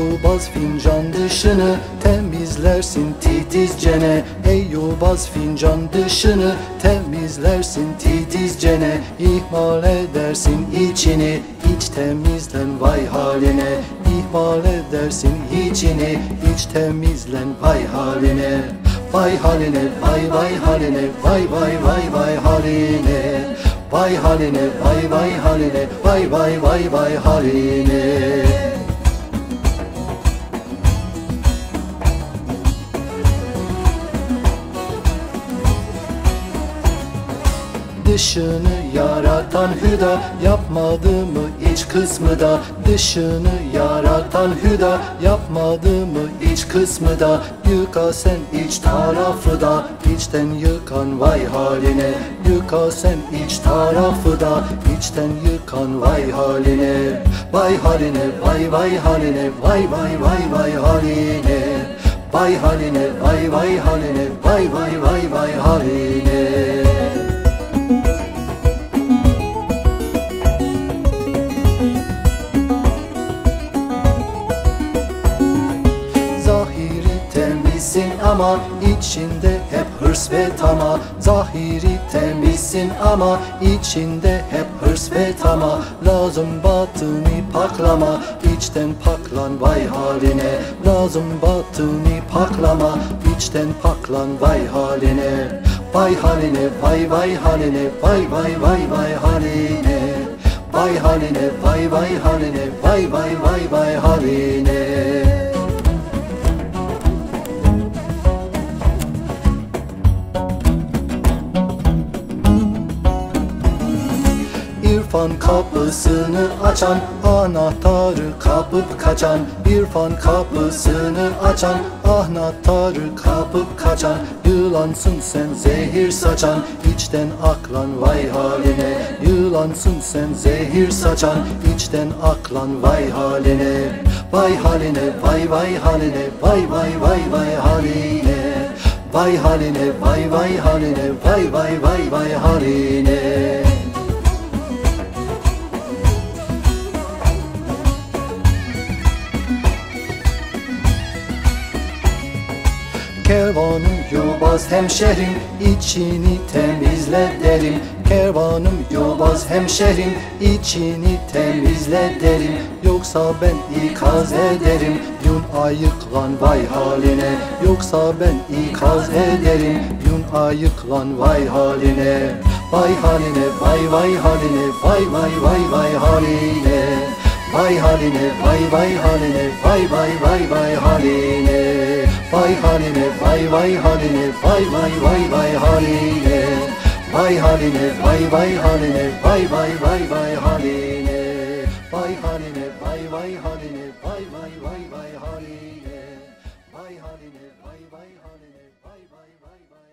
yobaz fincan dışını temizlersin titizcene. Ey yobaz fincan dışını temizlersin titizcene. İhmal edersin içini, hiç temizlen vay haline. İhmal edersin içini, hiç temizlen vay haline. Vay haline, vay vay haline, vay vay vay vay haline. Vay haline, vay vay haline, vay vay vay vay haline. Dışını yaratan Hüda yapmadı mı iç kısmı da? Dışını yaratan Hüda yapmadı mı iç kısmı da? Yıka sen iç tarafı da, içten yıkan vay haline. Yıka sen iç tarafı da, içten yıkan vay haline. Vay haline, vay vay haline, vay vay vay vay haline. Vay haline, vay vay haline, vay vay vay vay haline. Ama içinde hep hırs ve tama. Zahiri temizsin ama içinde hep hırs ve tama. Lazım batını paklama, içten paklan vay haline. Lazım batını paklama, içten paklan vay haline. Vay haline, vay vay haline, vay vay vay vay haline. Vay haline, vay vay haline, vay vay vay vay haline. İrfan kapısını açan, anahtarı kapıp kaçan. İrfan kapısını açan, anahtarı kapıp kaçan. Yılansın sen zehir saçan, içten aklan vay haline. Yılansın sen zehir saçan, içten aklan vay haline. Vay haline, vay vay haline, vay vay vay vay haline. Vay haline, vay vay haline, vay vay vay vay haline. Kervanım yobaz hemşerim, içini temizle derim. Kervanım yobaz hemşerim, içini temizle derim. Yoksa ben ikaz ederim, yun ayıklan vay haline. Yoksa ben ikaz ederim, yun ayıklan vay haline. Vay haline, vay vay haline, vay vay vay vay haline. Vay haline, vay vay haline, vay vay vay vay haline. Vay haline, vay vay haline, vay vay vay vay haline. Vay haline, vay vay haline, vay vay vay vay haline. Vay haline, vay vay haline, vay vay vay vay haline. Vay haline, vay vay haline, vay vay vay vay.